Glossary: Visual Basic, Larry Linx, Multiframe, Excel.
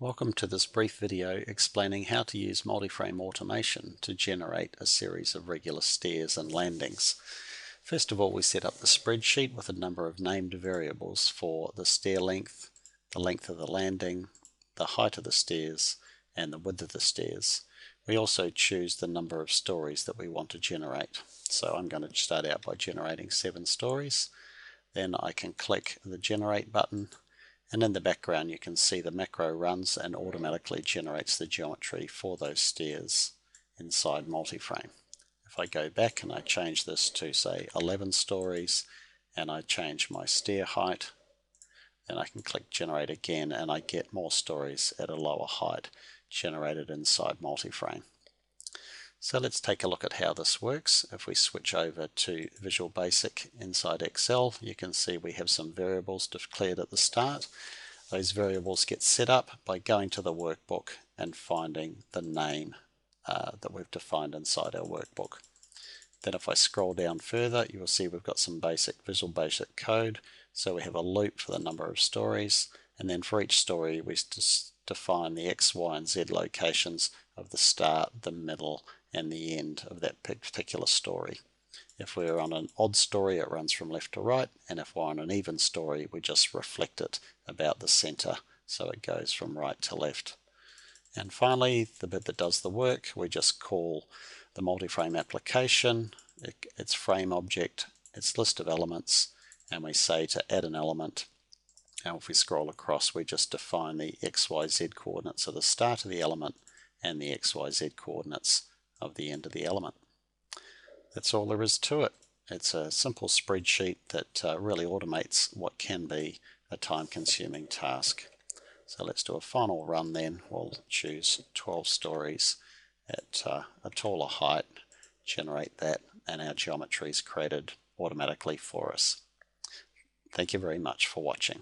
Welcome to this brief video explaining how to use Multiframe automation to generate a series of regular stairs and landings. First of all, we set up the spreadsheet with a number of named variables for the stair length, the length of the landing, the height of the stairs, and the width of the stairs. We also choose the number of stories that we want to generate. So I'm going to start out by generating 7 stories. Then I can click the Generate button. And in the background you can see the macro runs and automatically generates the geometry for those stairs inside Multiframe. If I go back and I change this to say 11 stories and I change my stair height, then I can click Generate again and I get more stories at a lower height generated inside Multiframe. So let's take a look at how this works. If we switch over to Visual Basic inside Excel, you can see we have some variables declared at the start. Those variables get set up by going to the workbook and finding the name that we've defined inside our workbook. Then if I scroll down further, you will see we've got some basic Visual Basic code. So we have a loop for the number of stories, and then for each story we just define the X, Y, and Z locations of the start, the middle, and the end of that particular story. If we're on an odd story, it runs from left to right, and if we're on an even story, we just reflect it about the center, so it goes from right to left. And finally, the bit that does the work, we just call the Multiframe application, its frame object, its list of elements, and we say to add an element. And if we scroll across, we just define the XYZ coordinates of the start of the element and the XYZ coordinates of the end of the element. That's all there is to it. It's a simple spreadsheet that really automates what can be a time-consuming task. So let's do a final run then. We'll choose 12 stories at a taller height, generate that, and our geometry is created automatically for us. Thank you very much for watching.